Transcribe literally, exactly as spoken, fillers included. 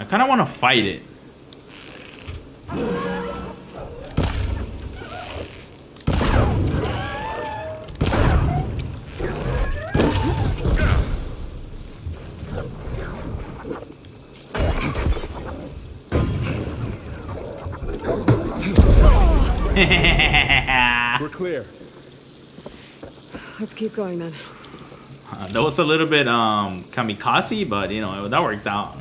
I kind of want to fight it. We're clear. Let's keep going then. Uh, that was a little bit um kamikaze, but you know, that worked out.